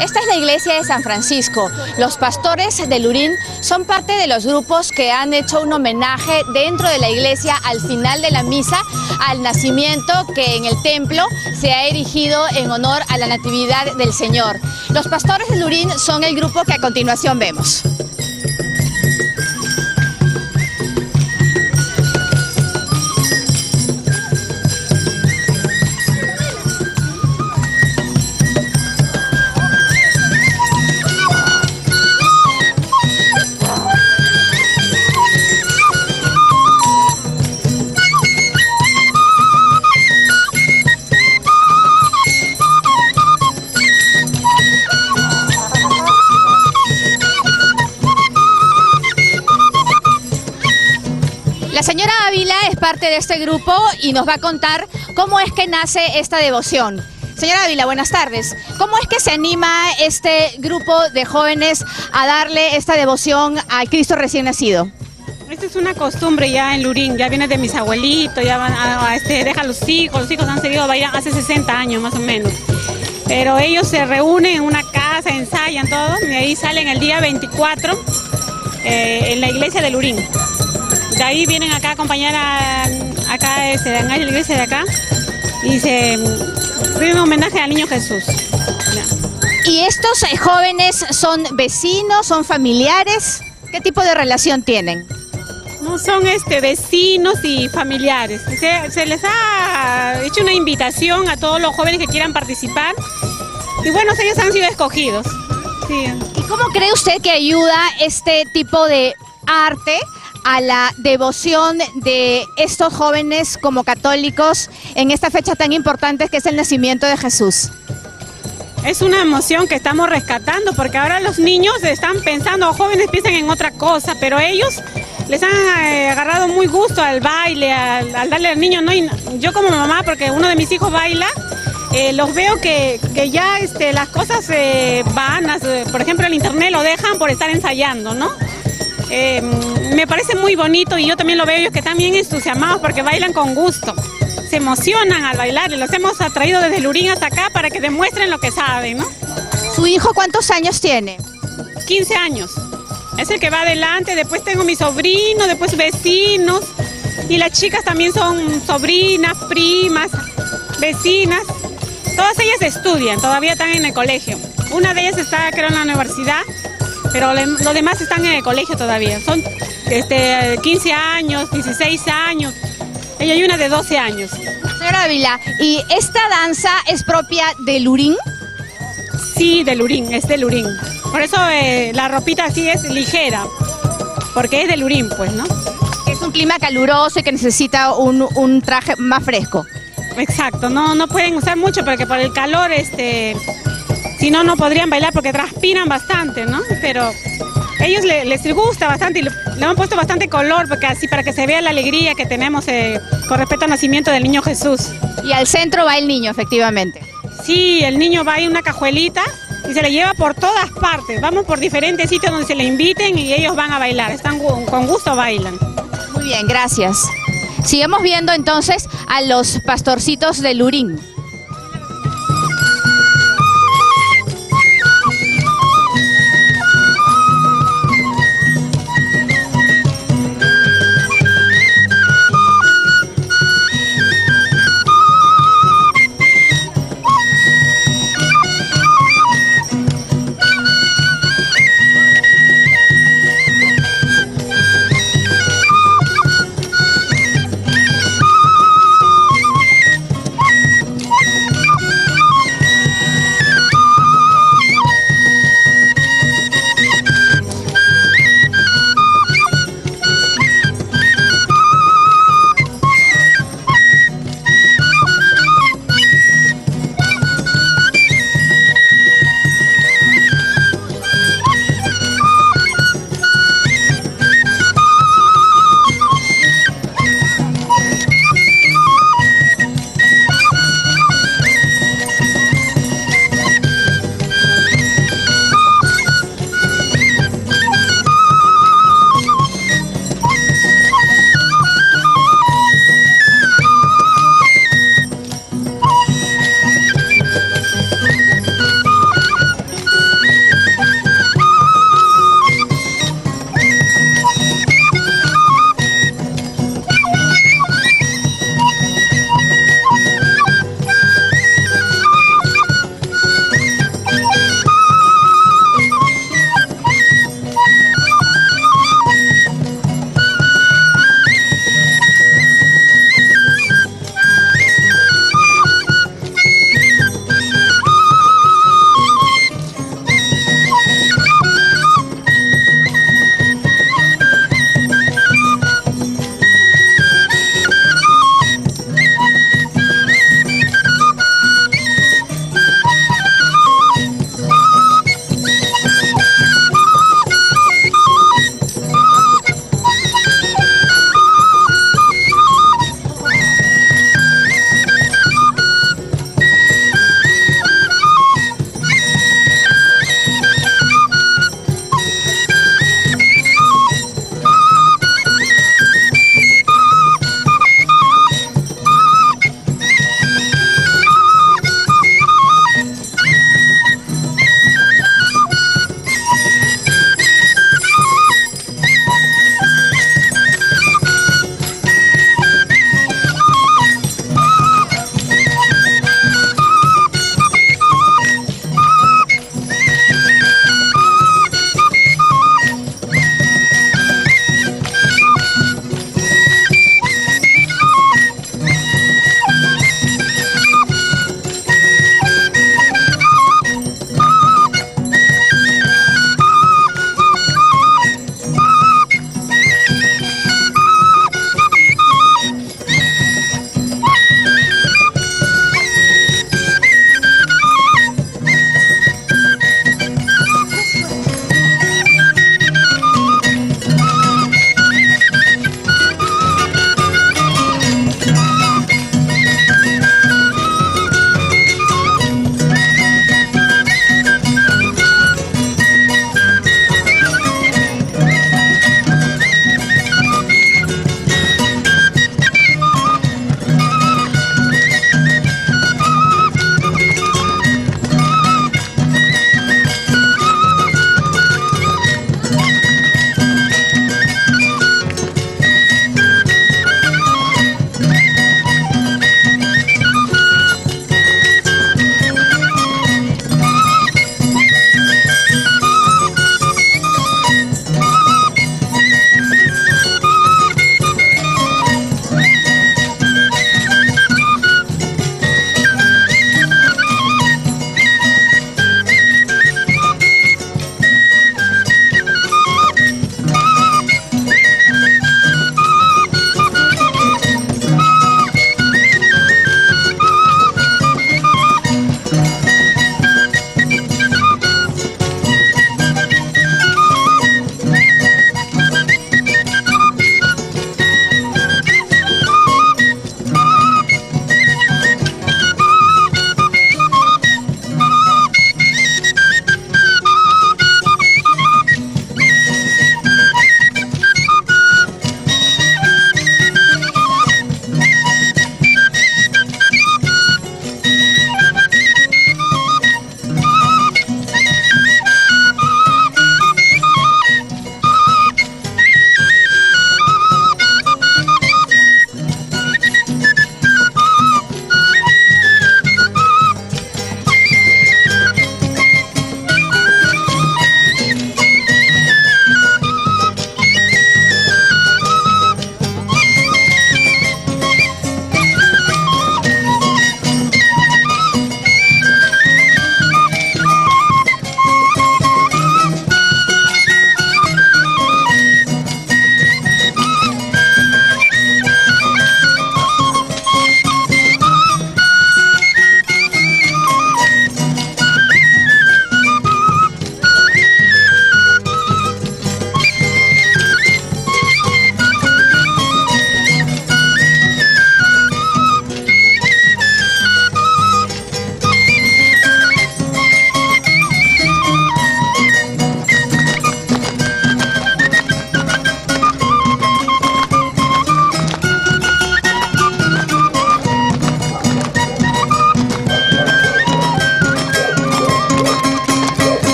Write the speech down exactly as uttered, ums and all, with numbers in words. Esta es la iglesia de San Francisco. Los pastores de Lurín son parte de los grupos que han hecho un homenaje dentro de la iglesia al final de la misa al nacimiento que en el templo se ha erigido en honor a la Natividad del Señor. Los pastores de Lurín son el grupo que a continuación vemos. La señora Ávila es parte de este grupo y nos va a contar cómo es que nace esta devoción. Señora Ávila, buenas tardes. ¿Cómo es que se anima este grupo de jóvenes a darle esta devoción al Cristo recién nacido? Esta es una costumbre ya en Lurín, ya viene de mis abuelitos, ya van a, a este, dejan los hijos, los hijos han seguido bailando hace sesenta años más o menos. Pero ellos se reúnen en una casa, ensayan todo y ahí salen el día veinticuatro eh, en la iglesia de Lurín. De ahí vienen acá a acompañar a, acá, este, a la iglesia de acá y se rinde homenaje al niño Jesús. Ya. ¿Y estos jóvenes son vecinos, son familiares? ¿Qué tipo de relación tienen? No, son este, vecinos y familiares. Se, se les ha hecho una invitación a todos los jóvenes que quieran participar y bueno, ellos han sido escogidos. Sí. ¿Y cómo cree usted que ayuda este tipo de arte a la devoción de estos jóvenes como católicos en esta fecha tan importante que es el nacimiento de Jesús? Es una emoción que estamos rescatando porque ahora los niños están pensando, jóvenes piensan en otra cosa, pero ellos les han eh, agarrado muy gusto al baile, al, al darle al niño, ¿no? Y yo como mamá, porque uno de mis hijos baila, eh, los veo que, que ya este, las cosas eh, vanas, eh, por ejemplo el internet lo dejan por estar ensayando, ¿no? Eh, me parece muy bonito y yo también lo veo, ellos que están bien entusiasmados porque bailan con gusto, se emocionan al bailar, los hemos atraído desde Lurín hasta acá para que demuestren lo que saben, ¿no? ¿Su hijo cuántos años tiene? quince años, es el que va adelante, después tengo mi sobrino, después vecinos y las chicas también son sobrinas, primas, vecinas, todas ellas estudian, todavía están en el colegio, una de ellas está creo en la universidad, pero los demás están en el colegio todavía, son este, quince años, dieciséis años, y hay una de doce años. Señora Ávila, ¿y esta danza es propia de Lurín? Sí, de Lurín, es de Lurín, por eso eh, la ropita así es ligera, porque es de Lurín pues, ¿no? Es un clima caluroso y que necesita un, un traje más fresco. Exacto, no, no pueden usar mucho porque por el calor, este... si no, no podrían bailar porque transpiran bastante, ¿no? Pero a ellos les, les gusta bastante y le, le han puesto bastante color porque así para que se vea la alegría que tenemos eh, con respecto al nacimiento del niño Jesús. Y al centro va el niño, efectivamente. Sí, el niño va en una cajuelita y se le lleva por todas partes. Vamos por diferentes sitios donde se le inviten y ellos van a bailar. Están con gusto bailan. Muy bien, gracias. Sigamos viendo entonces a los pastorcitos de Lurín.